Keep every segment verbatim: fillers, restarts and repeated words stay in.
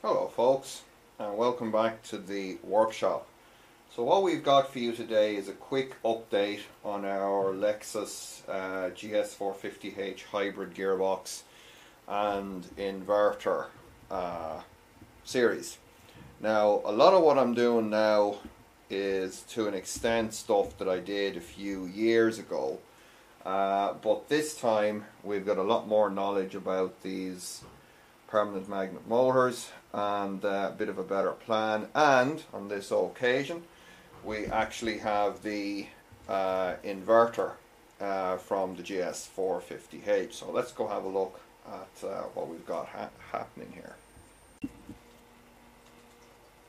Hello folks, and welcome back to the workshop. So what we've got for you today is a quick update on our Lexus uh, G S four fifty H hybrid gearbox and inverter uh, series. Now, a lot of what I'm doing now is to an extent stuff that I did a few years ago, uh, but this time we've got a lot more knowledge about these permanent magnet motors and uh, a bit of a better plan, and on this occasion we actually have the uh, inverter uh, from the G S four fifty H. So let's go have a look at uh, what we've got ha happening here.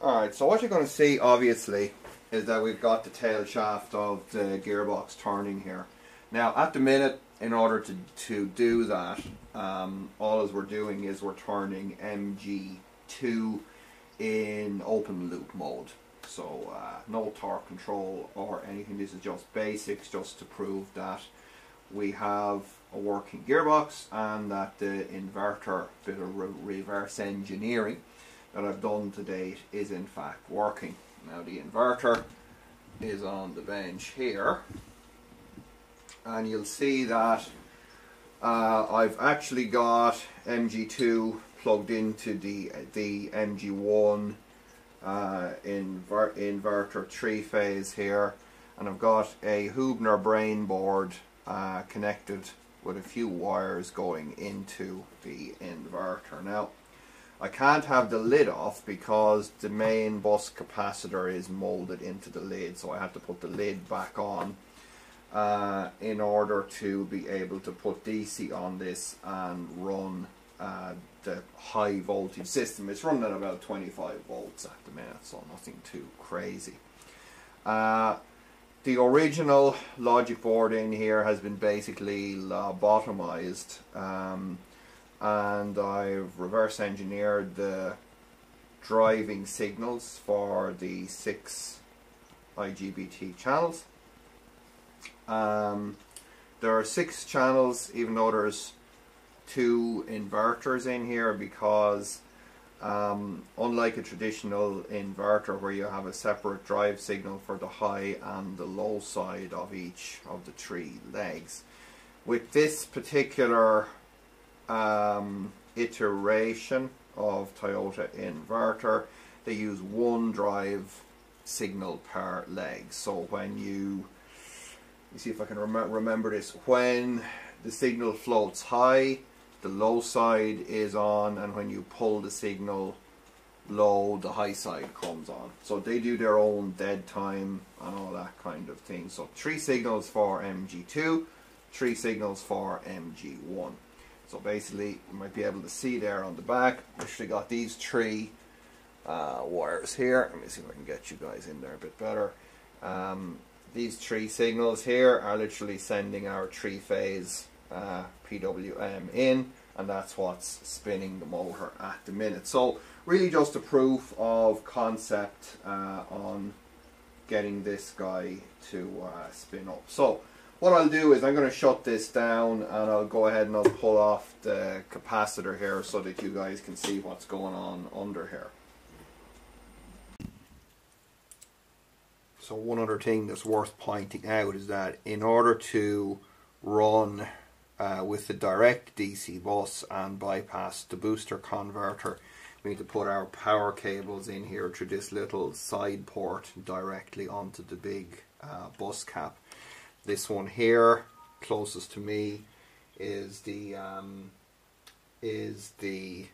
Alright, so what you're going to see obviously is that we've got the tail shaft of the gearbox turning here. Now at the minute, in order to, to do that, um, all we're doing is we're turning M G two in open loop mode. So uh, no torque control or anything, this is just basics, just to prove that we have a working gearbox and that the inverter bit of re reverse engineering that I've done to date is in fact working. Now the inverter is on the bench here, and you'll see that uh, I've actually got M G two plugged into the the M G one uh, inver inverter three phase here, and I've got a Hübner brain board uh, connected with a few wires going into the inverter. Now I can't have the lid off because the main bus capacitor is molded into the lid, so I have to put the lid back on Uh, in order to be able to put D C on this and run uh, the high voltage system. It's running at about twenty-five volts at the minute, so nothing too crazy. Uh, the original logic board in here has been basically lobotomized, um, and I've reverse engineered the driving signals for the six I G B T channels. Um, there are six channels, even though there's two inverters in here, because um, unlike a traditional inverter where you have a separate drive signal for the high and the low side of each of the three legs, with this particular um, iteration of Toyota inverter, they use one drive signal per leg. So when you You see if I can rem remember this. When the signal floats high, the low side is on, and when you pull the signal low, the high side comes on. So they do their own dead time and all that kind of thing. So three signals for M G two, three signals for M G one. So basically, you might be able to see there on the back, I've actually got these three uh, wires here. Let me see if I can get you guys in there a bit better. Um, These three signals here are literally sending our three-phase uh, P W M in, and that's what's spinning the motor at the minute. So really just a proof of concept uh, on getting this guy to uh, spin up. So what I'll do is I'm going to shut this down, and I'll go ahead and I'll pull off the capacitor here so that you guys can see what's going on under here. So one other thing that's worth pointing out is that in order to run uh, with the direct D C bus and bypass the booster converter, we need to put our power cables in here through this little side port directly onto the big uh, bus cap. This one here, closest to me, is the um, is the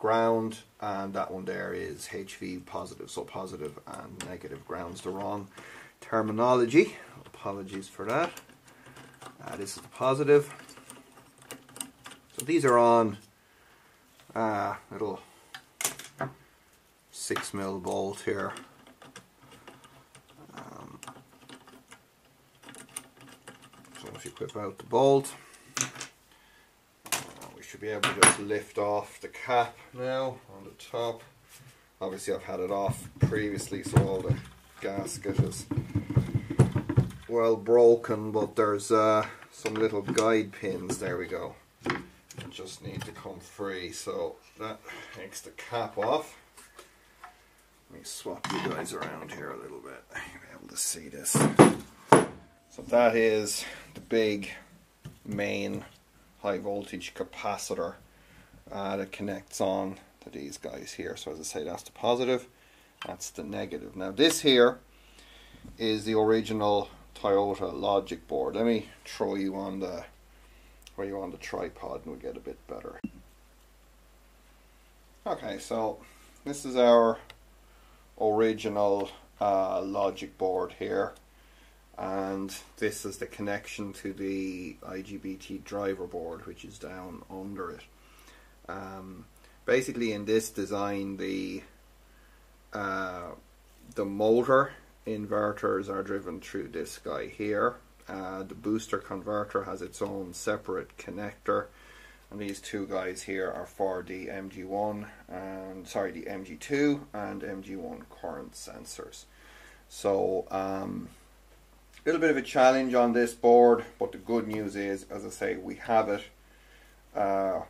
ground, and that one there is H V positive, so positive and negative grounds. The wrong terminology, apologies for that. Uh, this is the positive. So these are on uh, little six mil bolt here. Um, so once you clip out the bolt, should be able to just lift off the cap now on the top. Obviously I've had it off previously, so all the gasket is well broken, but there's uh, some little guide pins, there we go, that just need to come free. So that takes the cap off. Let me swap you guys around here a little bit, you'll be able to see this. So that is the big main high voltage capacitor uh, that connects on to these guys here. So as I say, that's the positive, that's the negative. Now this here is the original Toyota logic board. Let me throw you on the where you on the tripod and we'll get a bit better. Okay, so this is our original uh, logic board here, and this is the connection to the I G B T driver board, which is down under it. Um, basically in this design, the uh, the motor inverters are driven through this guy here. Uh, the booster converter has its own separate connector, and these two guys here are for the M G one and sorry the M G two and M G one current sensors. So um, a little bit of a challenge on this board, but the good news is, as I say, we have it uh,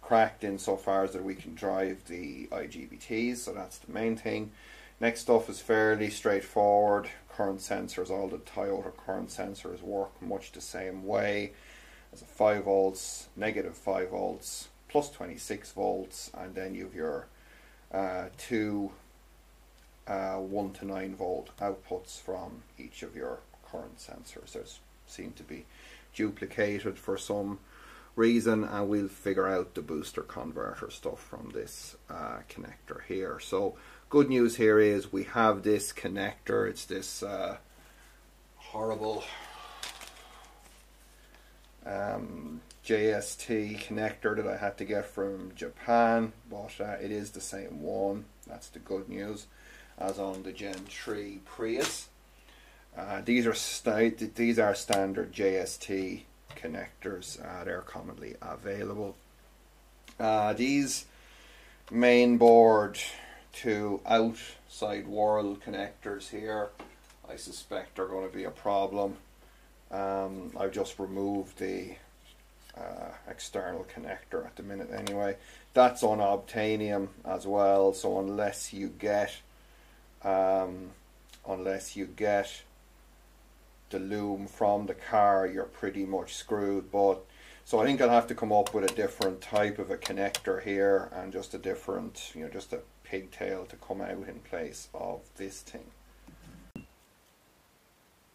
cracked in so far as that we can drive the I G B Ts, so that's the main thing. Next stuff is fairly straightforward. Current sensors, all the Toyota current sensors work much the same way. As a five volts, negative five volts, plus twenty-six volts, and then you have your uh, two uh, one to nine volt outputs from each of your current sensors. Those seem to be duplicated for some reason, and we'll figure out the booster converter stuff from this uh, connector here. So good news here is we have this connector. It's this uh, horrible um, J S T connector that I had to get from Japan, but uh, it is the same one. That's the good news, as on the Gen three Prius. Uh, these are st these are standard J S T connectors. Uh, they're commonly available. Uh, these main board to outside world connectors here, I suspect are going to be a problem. Um, I've just removed the uh, external connector at the minute anyway. That's on obtainium as well, so unless you get um, unless you get the loom from the car, you're pretty much screwed. But so I think I'll have to come up with a different type of a connector here, and just a different, you know, just a pigtail to come out in place of this thing.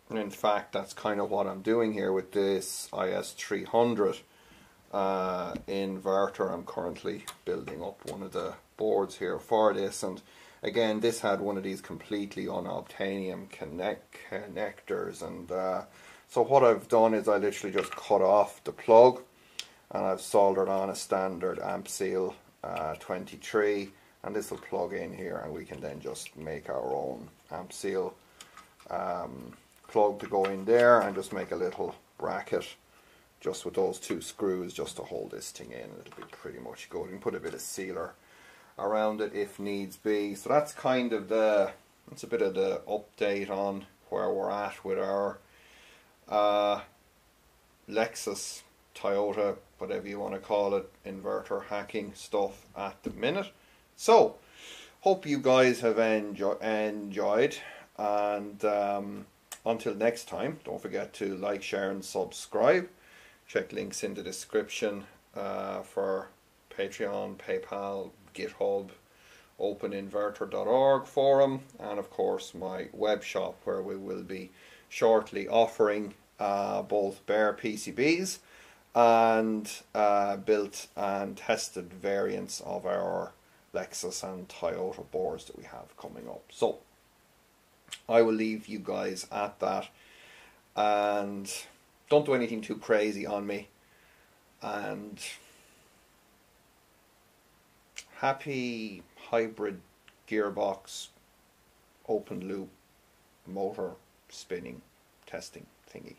And in fact, that's kind of what I'm doing here with this I S three hundred uh, inverter. I'm currently building up one of the boards here for this, and again, this had one of these completely unobtainium connect connectors, and uh, so what I've done is I literally just cut off the plug, and I've soldered on a standard Amp Seal uh, twenty-three. And this will plug in here, and we can then just make our own Amp Seal um, plug to go in there, and just make a little bracket just with those two screws just to hold this thing in. It'll be pretty much good. You can put a bit of sealer around it if needs be. So that's kind of the, that's a bit of the update on where we're at with our uh, Lexus, Toyota, whatever you want to call it, inverter hacking stuff at the minute. So, hope you guys have enjoy enjoyed, and um, until next time, don't forget to like, share and subscribe. Check links in the description uh, for Patreon, PayPal, GitHub, Open Inverter dot org forum, and of course my web shop, where we will be shortly offering uh, both bare P C Bs and uh, built and tested variants of our Lexus and Toyota boards that we have coming up. So I will leave you guys at that, and don't do anything too crazy on me, and happy hybrid gearbox open loop motor spinning testing thingy.